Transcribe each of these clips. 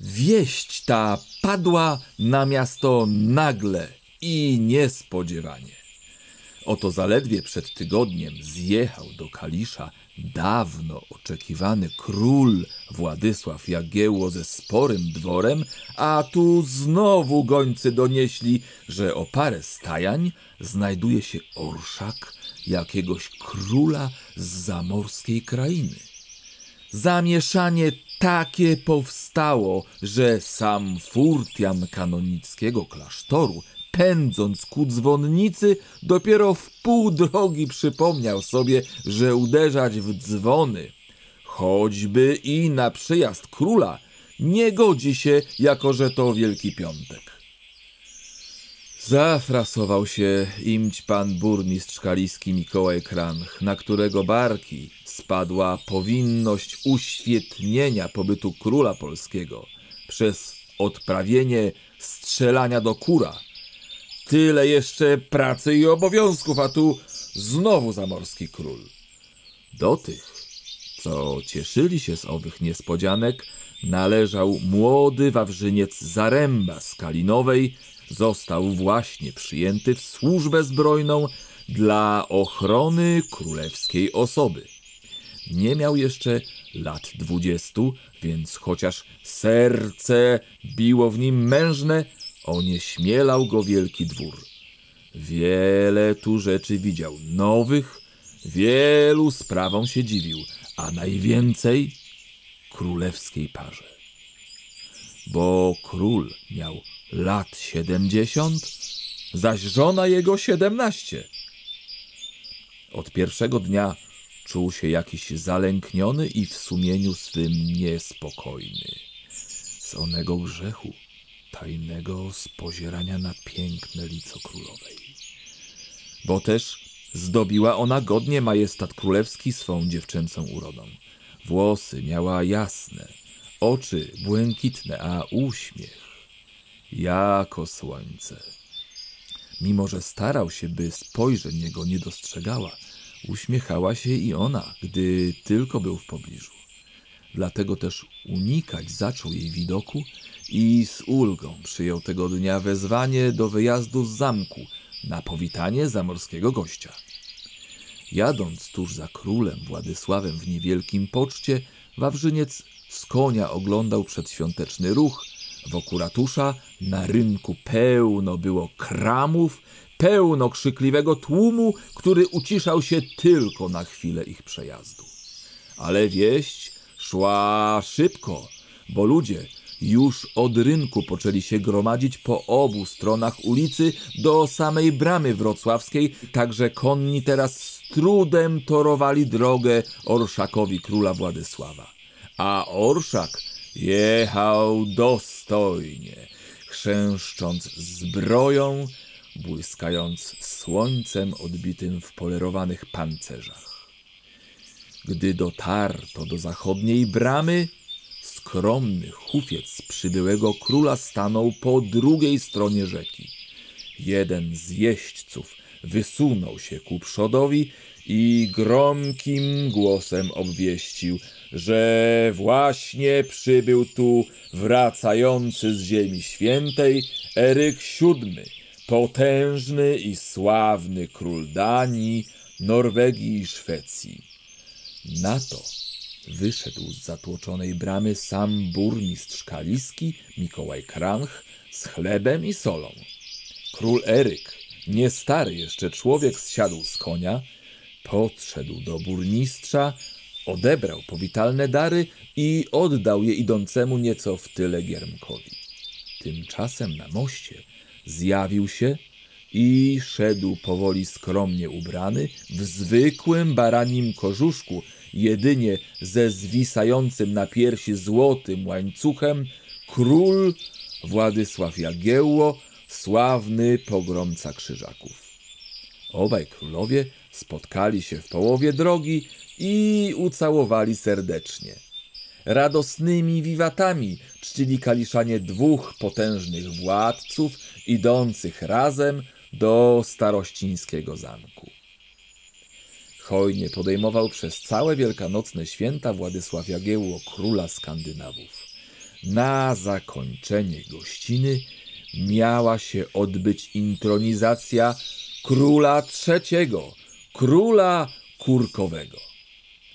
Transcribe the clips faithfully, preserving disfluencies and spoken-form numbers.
Wieść ta padła na miasto nagle i niespodziewanie. Oto zaledwie przed tygodniem zjechał do Kalisza dawno oczekiwany król Władysław Jagiełło ze sporym dworem, a tu znowu gońcy donieśli, że o parę stajań znajduje się orszak jakiegoś króla z zamorskiej krainy. Zamieszanie takie powstało, że sam furtian kanonickiego klasztoru, pędząc ku dzwonnicy, dopiero w pół drogi przypomniał sobie, że uderzać w dzwony, choćby i na przyjazd króla, nie godzi się, jako że to Wielki Piątek. Zafrasował się imć pan burmistrz kaliski Mikołaj Kranc, na którego barki spadła powinność uświetnienia pobytu króla polskiego przez odprawienie strzelania do kura. Tyle jeszcze pracy i obowiązków, a tu znowu zamorski król. Do tych, co cieszyli się z owych niespodzianek, należał młody Wawrzyniec Zaręba z Kalinowej. Został właśnie przyjęty w służbę zbrojną dla ochrony królewskiej osoby. Nie miał jeszcze lat dwudziestu, więc chociaż serce biło w nim mężne, onieśmielał go wielki dwór. Wiele tu rzeczy widział nowych, wielu sprawom się dziwił, a najwięcej królewskiej parze. Bo król miał lat siedemdziesiąt, zaś żona jego siedemnaście. Od pierwszego dnia czuł się jakiś zalękniony i w sumieniu swym niespokojny. Z onego grzechu, tajnego spozierania na piękne lico królowej. Bo też zdobiła ona godnie majestat królewski swą dziewczęcą urodą. Włosy miała jasne, oczy błękitne, a uśmiech jako słońce. Mimo że starał się, by spojrzeń jego nie dostrzegała, uśmiechała się i ona, gdy tylko był w pobliżu. Dlatego też unikać zaczął jej widoku i z ulgą przyjął tego dnia wezwanie do wyjazdu z zamku na powitanie zamorskiego gościa. Jadąc tuż za królem Władysławem w niewielkim poczcie, Wawrzyniec z konia oglądał przedświąteczny ruch. Wokół ratusza na rynku pełno było kramów, pełno krzykliwego tłumu, który uciszał się tylko na chwilę ich przejazdu. Ale wieść szła szybko, bo ludzie już od rynku poczęli się gromadzić po obu stronach ulicy do samej bramy wrocławskiej, także konni teraz z trudem torowali drogę orszakowi króla Władysława. A orszak jechał dostojnie, chrzęszcząc zbroją, błyskając słońcem odbitym w polerowanych pancerzach. Gdy dotarto do zachodniej bramy, skromny hufiec przybyłego króla stanął po drugiej stronie rzeki. Jeden z jeźdźców wysunął się ku przodowi i gromkim głosem obwieścił, że właśnie przybył tu wracający z ziemi świętej Eryk siódmy, potężny i sławny król Danii, Norwegii i Szwecji. Na to wyszedł z zatłoczonej bramy sam burmistrz kaliski Mikołaj Kranc z chlebem i solą. Król Eryk, niestary jeszcze człowiek, zsiadł z konia, podszedł do burmistrza, odebrał powitalne dary i oddał je idącemu nieco w tyle Giermkowi. Tymczasem na moście zjawił się i szedł powoli skromnie ubrany w zwykłym baranim kożuszku, jedynie ze zwisającym na piersi złotym łańcuchem, król Władysław Jagiełło, sławny pogromca krzyżaków. Obaj królowie spotkali się w połowie drogi i ucałowali serdecznie. Radosnymi wiwatami czcili Kaliszanie dwóch potężnych władców idących razem do starościńskiego zamku. Hojnie podejmował przez całe wielkanocne święta Władysław Jagiełło króla Skandynawów. Na zakończenie gościny miała się odbyć intronizacja króla trzeciego, króla kurkowego.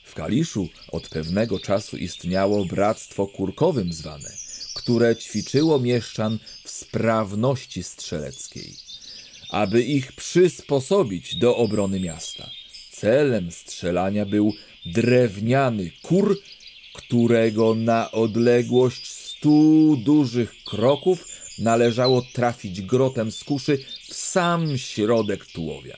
W Kaliszu od pewnego czasu istniało bractwo kurkowym zwane, które ćwiczyło mieszczan w sprawności strzeleckiej, aby ich przysposobić do obrony miasta. Celem strzelania był drewniany kur, którego na odległość stu dużych kroków należało trafić grotem z kuszy w sam środek tułowia.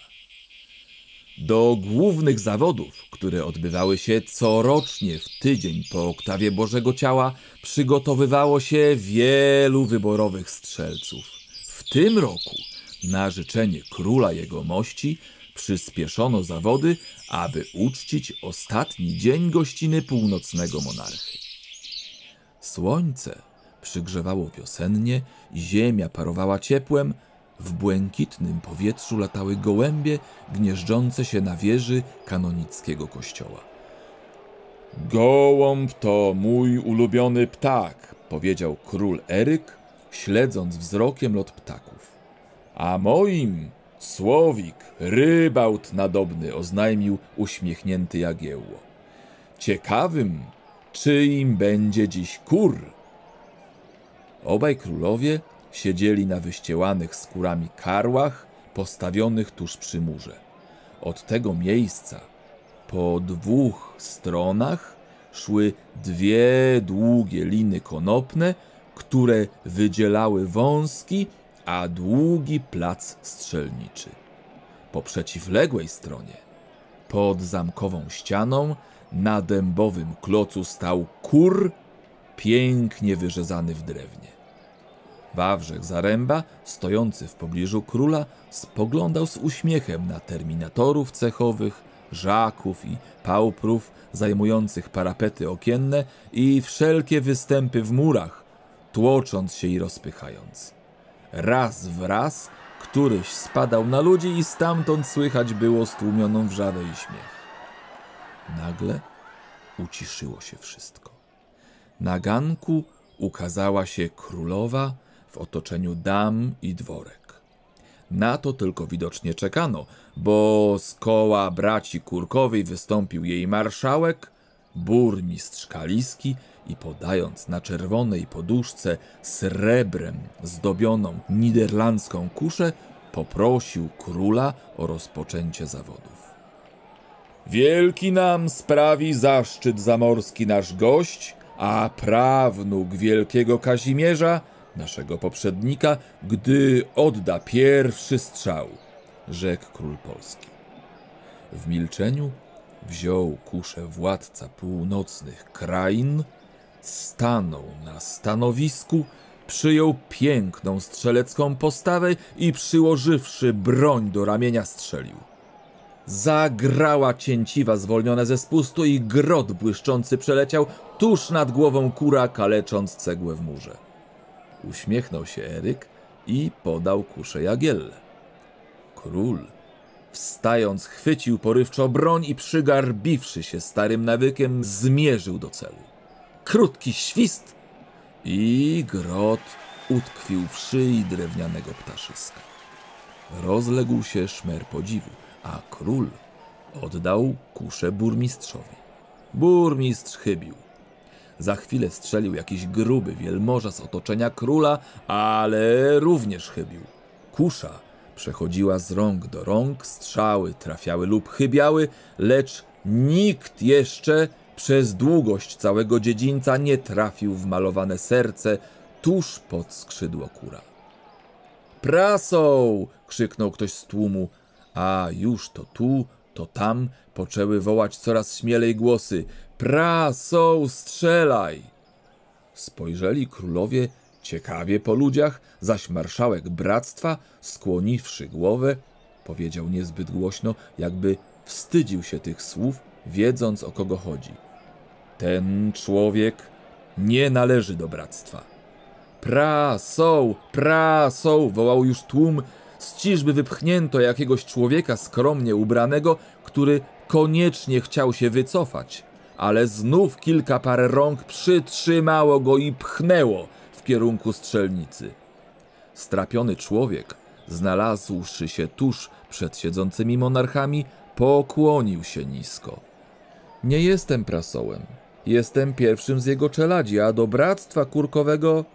Do głównych zawodów, które odbywały się corocznie w tydzień po oktawie Bożego Ciała, przygotowywało się wielu wyborowych strzelców. W tym roku na życzenie króla jegomości przyspieszono zawody, aby uczcić ostatni dzień gościny północnego monarchy. Słońce przygrzewało wiosennie, ziemia parowała ciepłem, w błękitnym powietrzu latały gołębie gnieżdżące się na wieży kanonickiego kościoła. Gołąb to mój ulubiony ptak, powiedział król Eryk, śledząc wzrokiem lot ptaków. A moim słowik, rybałt nadobny, oznajmił uśmiechnięty Jagiełło. Ciekawym, czyim będzie dziś kur? Obaj królowie siedzieli na wyścielanych skórami karłach postawionych tuż przy murze. Od tego miejsca po dwóch stronach szły dwie długie liny konopne, które wydzielały wąski, a długi plac strzelniczy. Po przeciwległej stronie, pod zamkową ścianą, na dębowym klocu stał kur, pięknie wyrzezany w drewnie. Wawrzyniec Zaręba, stojący w pobliżu króla, spoglądał z uśmiechem na terminatorów cechowych, żaków i pauprów zajmujących parapety okienne i wszelkie występy w murach, tłocząc się i rozpychając. Raz w raz któryś spadał na ludzi i stamtąd słychać było stłumioną wrzawę i śmiech. Nagle uciszyło się wszystko. Na ganku ukazała się królowa w otoczeniu dam i dworek. Na to tylko widocznie czekano, bo z koła braci kurkowej wystąpił jej marszałek, burmistrz kaliski, i podając na czerwonej poduszce srebrem zdobioną niderlandzką kuszę, poprosił króla o rozpoczęcie zawodów. Wielki nam sprawi zaszczyt zamorski nasz gość, a prawnuk wielkiego Kazimierza, naszego poprzednika, gdy odda pierwszy strzał, rzekł król Polski. W milczeniu wziął kuszę władca północnych krain, stanął na stanowisku, przyjął piękną strzelecką postawę i przyłożywszy broń do ramienia strzelił. Zagrała cięciwa zwolniona ze spustu i grot błyszczący przeleciał tuż nad głową kura, kalecząc cegłę w murze. Uśmiechnął się Eryk i podał kuszę Jagielle. Król, wstając, chwycił porywczo broń i przygarbiwszy się starym nawykiem, zmierzył do celu. Krótki świst i grot utkwił w szyi drewnianego ptaszyska. Rozległ się szmer podziwu, a król oddał kuszę burmistrzowi. Burmistrz chybił. Za chwilę strzelił jakiś gruby wielmoża z otoczenia króla, ale również chybił. Kusza przechodziła z rąk do rąk, strzały trafiały lub chybiały, lecz nikt jeszcze przez długość całego dziedzińca nie trafił w malowane serce tuż pod skrzydło kura. Prasą! Krzyknął ktoś z tłumu, a już to tu, to tam poczęły wołać coraz śmielej głosy. Prasą, strzelaj! Spojrzeli królowie ciekawie po ludziach, zaś marszałek bractwa, skłoniwszy głowę, powiedział niezbyt głośno, jakby wstydził się tych słów, wiedząc, o kogo chodzi. Ten człowiek nie należy do bractwa. Prasą, prasą, wołał już tłum. Z ciżby wypchnięto jakiegoś człowieka skromnie ubranego, który koniecznie chciał się wycofać. ale znów kilka par rąk przytrzymało go i pchnęło w kierunku strzelnicy. Strapiony człowiek, znalazłszy się tuż przed siedzącymi monarchami, pokłonił się nisko. Nie jestem prasołem. Jestem pierwszym z jego czeladzi, a do bractwa kurkowego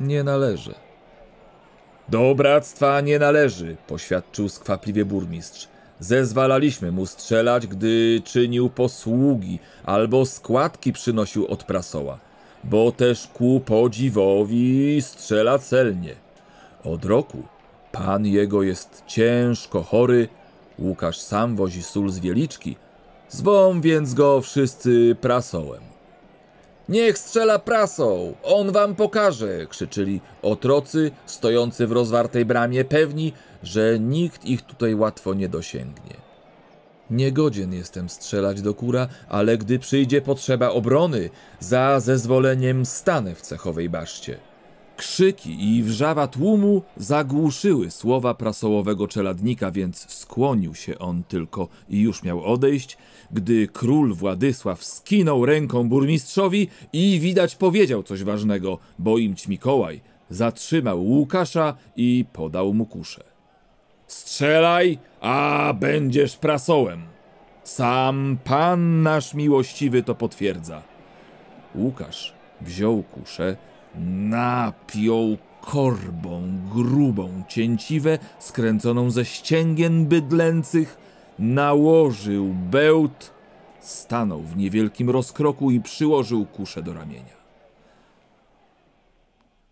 nie należy. Do bractwa nie należy, poświadczył skwapliwie burmistrz. Zezwalaliśmy mu strzelać, gdy czynił posługi albo składki przynosił od prasoła, bo też ku podziwowi strzela celnie. Od roku pan jego jest ciężko chory, Łukasz sam wozi sól z Wieliczki, zwą więc go wszyscy prasołem. Niech strzela prasą, on wam pokaże, krzyczyli otrocy stojący w rozwartej bramie, pewni, że nikt ich tutaj łatwo nie dosięgnie. Niegodzien jestem strzelać do kura, ale gdy przyjdzie potrzeba obrony, za zezwoleniem stanę w cechowej baszcie. Krzyki i wrzawa tłumu zagłuszyły słowa prasołowego czeladnika, więc skłonił się on tylko i już miał odejść, gdy król Władysław skinął ręką burmistrzowi i widać powiedział coś ważnego, bo imć Mikołaj zatrzymał Łukasza i podał mu kuszę. Strzelaj, a będziesz prasołem. Sam pan nasz miłościwy to potwierdza. Łukasz wziął kuszę, napiął korbą grubą cięciwę skręconą ze ścięgien bydlęcych, nałożył bełt, stanął w niewielkim rozkroku i przyłożył kuszę do ramienia.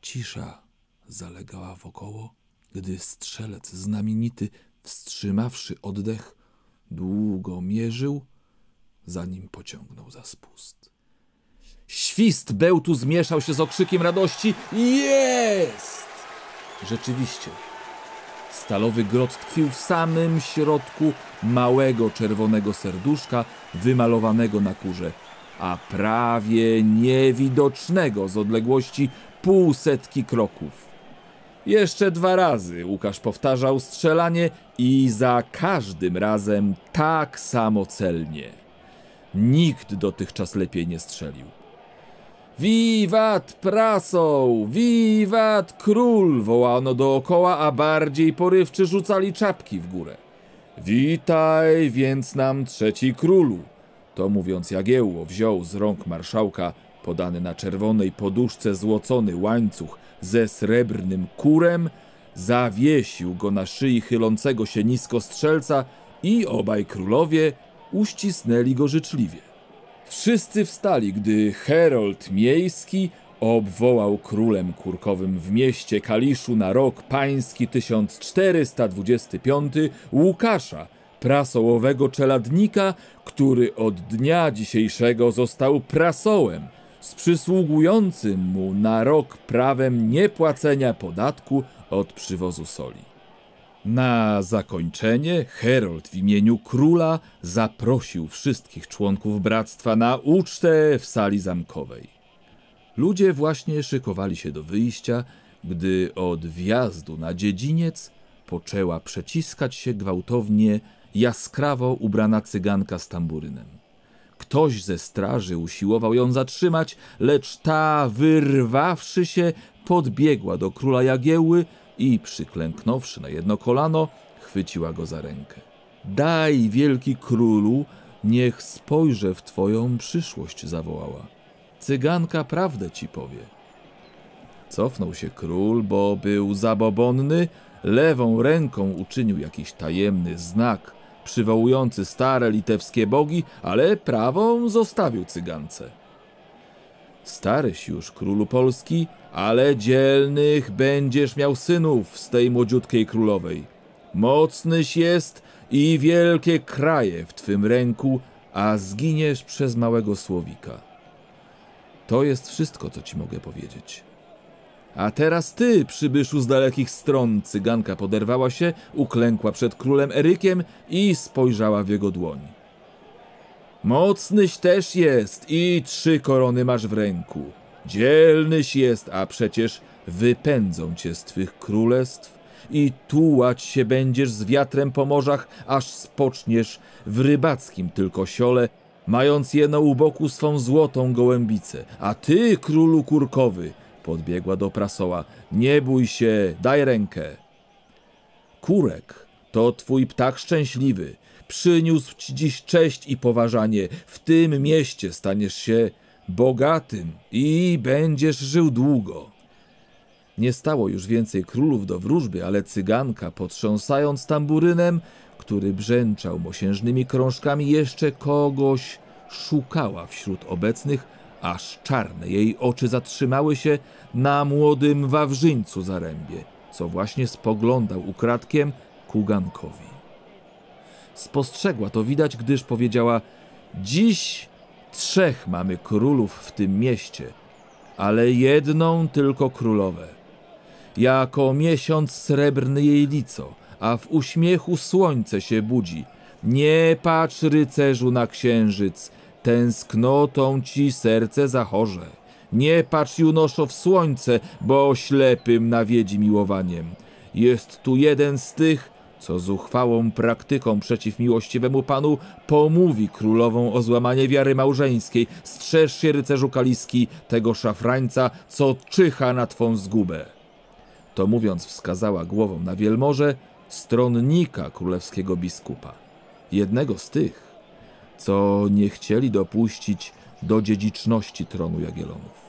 Cisza zalegała wokoło, gdy strzelec znamienity, wstrzymawszy oddech, długo mierzył, zanim pociągnął za spust. Świst bełtu zmieszał się z okrzykiem radości. Jest! Rzeczywiście, stalowy grot tkwił w samym środku małego czerwonego serduszka wymalowanego na kurze, a prawie niewidocznego z odległości półsetki kroków. Jeszcze dwa razy Łukasz powtarzał strzelanie i za każdym razem tak samo celnie. Nikt dotychczas lepiej nie strzelił. Wiwat prasą! Wiwat król! Wołano dookoła, a bardziej porywczy rzucali czapki w górę. Witaj więc nam trzeci królu! To mówiąc Jagiełło wziął z rąk marszałka podany na czerwonej poduszce złocony łańcuch ze srebrnym kurem, zawiesił go na szyi chylącego się nisko strzelca i obaj królowie uścisnęli go życzliwie. Wszyscy wstali, gdy herold miejski obwołał królem kurkowym w mieście Kaliszu na rok pański tysiąc czterysta dwudziesty piąty Łukasza, prasołowego czeladnika, który od dnia dzisiejszego został prasołem, z przysługującym mu na rok prawem niepłacenia podatku od przywozu soli. Na zakończenie herold w imieniu króla zaprosił wszystkich członków bractwa na ucztę w sali zamkowej. Ludzie właśnie szykowali się do wyjścia, gdy od wjazdu na dziedziniec poczęła przeciskać się gwałtownie jaskrawo ubrana cyganka z tamburynem. Ktoś ze straży usiłował ją zatrzymać, lecz ta, wyrwawszy się, podbiegła do króla Jagiełły i przyklęknąwszy na jedno kolano, chwyciła go za rękę. Daj, wielki królu, niech spojrzę w twoją przyszłość, zawołała. Cyganka prawdę ci powie. Cofnął się król, bo był zabobonny, lewą ręką uczynił jakiś tajemny znak przywołujący stare litewskie bogi, ale prawą zostawił cygance. Staryś już, królu Polski, ale dzielnych będziesz miał synów z tej młodziutkiej królowej. Mocnyś jest i wielkie kraje w twym ręku, a zginiesz przez małego słowika. To jest wszystko, co ci mogę powiedzieć. A teraz ty, przybyszu z dalekich stron, cyganka poderwała się, uklękła przed królem Erykiem i spojrzała w jego dłoń. Mocnyś też jest i trzy korony masz w ręku. Dzielnyś jest, a przecież wypędzą cię z twych królestw i tułać się będziesz z wiatrem po morzach, aż spoczniesz w rybackim tylko siole, mając jeno u boku swą złotą gołębicę. A ty, królu kurkowy, podbiegła do prasoła, nie bój się, daj rękę. Kurek, to twój ptak szczęśliwy, przyniósł ci dziś cześć i poważanie, w tym mieście staniesz się bogatym i będziesz żył długo. Nie stało już więcej królów do wróżby, ale cyganka, potrząsając tamburynem, który brzęczał mosiężnymi krążkami, jeszcze kogoś szukała wśród obecnych, aż czarne jej oczy zatrzymały się na młodym Wawrzyńcu Zarębie, co właśnie spoglądał ukradkiem ku gankowi. Spostrzegła to widać, gdyż powiedziała: dziś trzech mamy królów w tym mieście, ale jedną tylko królowę. Jako miesiąc srebrny jej lico, a w uśmiechu słońce się budzi. Nie patrz, rycerzu, na księżyc, tęsknotą ci serce zachorze. Nie patrz, junoszo, w słońce, bo ślepym nawiedzi miłowaniem. Jest tu jeden z tych, co zuchwałą praktyką przeciw miłościwemu panu pomówi królową o złamanie wiary małżeńskiej. Strzeż się, rycerzu kaliski, tego szafrańca, co czyha na twą zgubę. To mówiąc wskazała głową na wielmoże, stronnika królewskiego biskupa. Jednego z tych, co nie chcieli dopuścić do dziedziczności tronu Jagiellonów.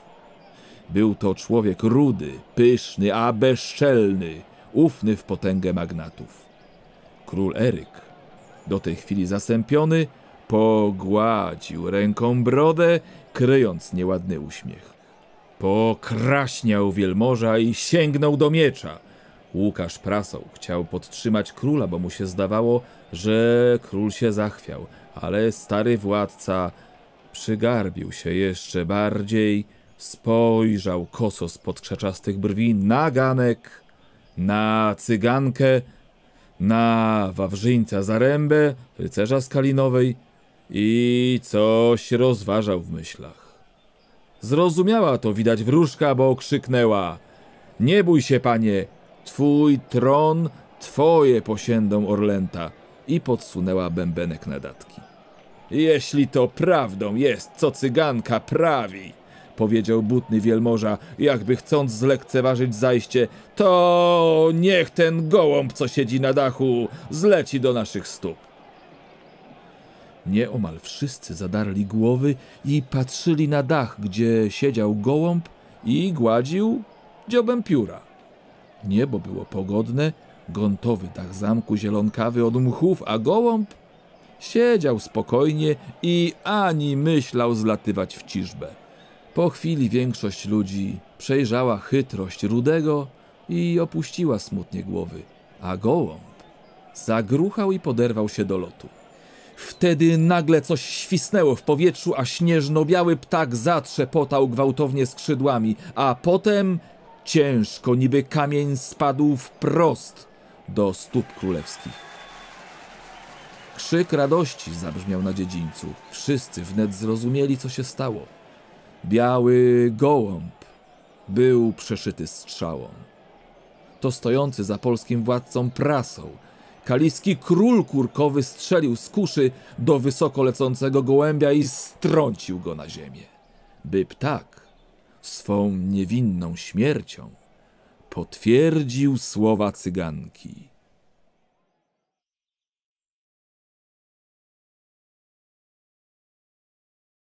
Był to człowiek rudy, pyszny, a bezczelny, ufny w potęgę magnatów. Król Eryk, do tej chwili zasępiony, pogładził ręką brodę, kryjąc nieładny uśmiech. Pokraśniał wielmoża i sięgnął do miecza. Łukasz prasą chciał podtrzymać króla, bo mu się zdawało, że król się zachwiał, ale stary władca przygarbił się jeszcze bardziej, spojrzał koso spod krzaczastych brwi na ganek, na cygankę, na Wawrzyńca Zarębę, rycerza z Kalinowej, i coś rozważał w myślach. Zrozumiała to widać wróżka, bo krzyknęła: nie bój się, panie, twój tron, twoje posiędą orlęta, i podsunęła bębenek nadatki. Jeśli to prawdą jest, co cyganka prawi, powiedział butny wielmoża, jakby chcąc zlekceważyć zajście, to niech ten gołąb, co siedzi na dachu, zleci do naszych stóp. Nieomal wszyscy zadarli głowy i patrzyli na dach, gdzie siedział gołąb i gładził dziobem pióra. Niebo było pogodne, gontowy dach zamku zielonkawy od mchów, a gołąb siedział spokojnie i ani myślał zlatywać w ciżbę. Po chwili większość ludzi przejrzała chytrość rudego i opuściła smutnie głowy, a gołąb zagruchał i poderwał się do lotu. Wtedy nagle coś świsnęło w powietrzu, a śnieżno-biały ptak zatrzepotał gwałtownie skrzydłami, a potem ciężko, niby kamień, spadł wprost do stóp królewskich. Krzyk radości zabrzmiał na dziedzińcu. Wszyscy wnet zrozumieli, co się stało. Biały gołąb był przeszyty strzałą. To stojący za polskim władcą prasą kaliski król kurkowy strzelił z kuszy do wysoko lecącego gołębia i strącił go na ziemię, by ptak swą niewinną śmiercią potwierdził słowa cyganki.